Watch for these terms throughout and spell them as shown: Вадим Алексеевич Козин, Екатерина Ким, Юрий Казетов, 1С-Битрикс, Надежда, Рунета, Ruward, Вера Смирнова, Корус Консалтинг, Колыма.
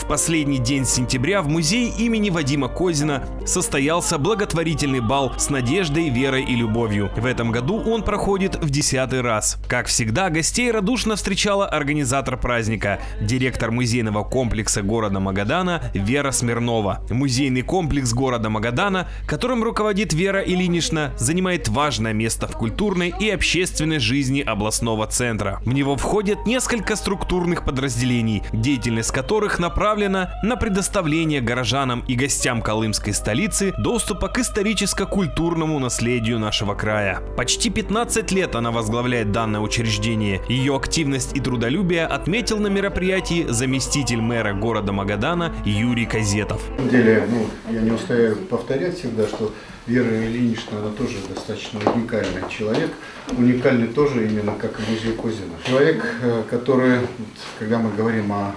В последний день сентября в музее имени Вадима Козина состоялся благотворительный бал с надеждой, верой и любовью. В этом году он проходит в 10-й раз. Как всегда, гостей радушно встречала организатор праздника, директор музейного комплекса города Магадана Вера Смирнова. Музейный комплекс города Магадана, которым руководит Вера Ильинична, занимает важное место в культурной и общественной жизни областного центра. В него входят несколько структурных подразделений, деятельность которых направлена на предоставление горожанам и гостям колымской столицы доступа к историческо-культурному наследию нашего края. Почти 15 лет она возглавляет данное учреждение. Ее активность и трудолюбие отметил на мероприятии заместитель мэра города Магадана Юрий Казетов. На самом деле, я не устаю повторять всегда, что Вера Ильинична, она тоже достаточно уникальный человек, уникальный тоже именно как и музей Козина. Человек, который, когда мы говорим о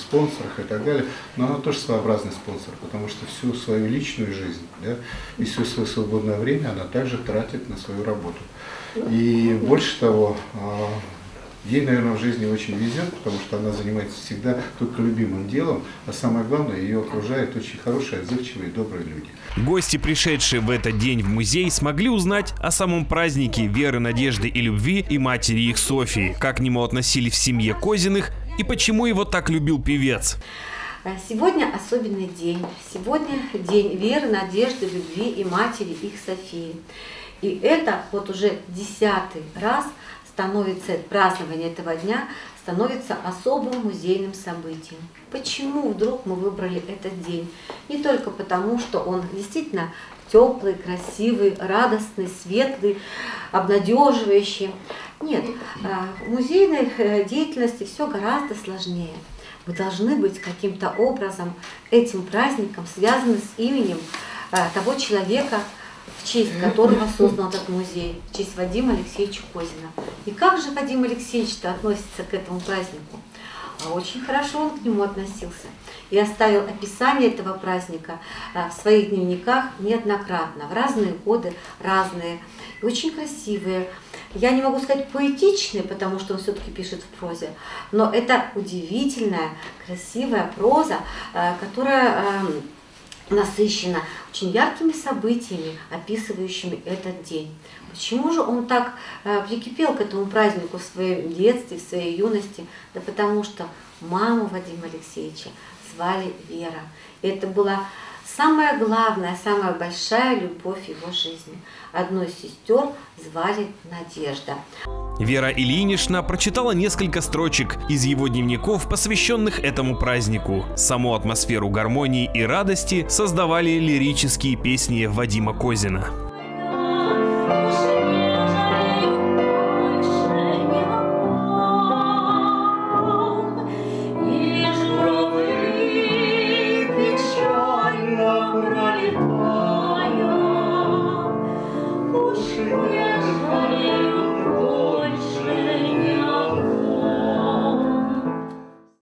спонсорах и так далее, но она тоже своеобразный спонсор, потому что всю свою личную жизнь, и все свое свободное время она также тратит на свою работу. И больше того, ей, наверное, в жизни очень везет, потому что она занимается всегда только любимым делом, а самое главное, ее окружают очень хорошие, отзывчивые, добрые люди. Гости, пришедшие в этот день в музей, смогли узнать о самом празднике веры, надежды и любви и матери их Софии, как к нему относились в семье Козиных и почему его так любил певец. Сегодня особенный день. Сегодня день веры, надежды, любви и матери их Софии. И это вот уже 10-й раз становится празднование этого дня, становится особым музейным событием. Почему вдруг мы выбрали этот день? Не только потому, что он действительно теплый, красивый, радостный, светлый, обнадеживающий. Нет, в музейной деятельности все гораздо сложнее. Мы должны быть каким-то образом этим праздником связаны с именем того человека, в честь которого создан этот музей, в честь Вадима Алексеевича Козина. И как же Вадим Алексеевич-то относится к этому празднику? А очень хорошо он к нему относился и оставил описание этого праздника в своих дневниках неоднократно, в разные годы, разные, и очень красивые. Я не могу сказать поэтичные, потому что он все-таки пишет в прозе, но это удивительная, красивая проза, которая насыщена очень яркими событиями, описывающими этот день. Почему же он так прикипел к этому празднику в своем детстве, в своей юности? Да потому что маму Вадима Алексеевича звали Вера. И это была самая главная, самая большая любовь его жизни. Одну из сестер звали Надежда. Вера Ильинична прочитала несколько строчек из его дневников, посвященных этому празднику. Саму атмосферу гармонии и радости создавали лирические песни Вадима Козина.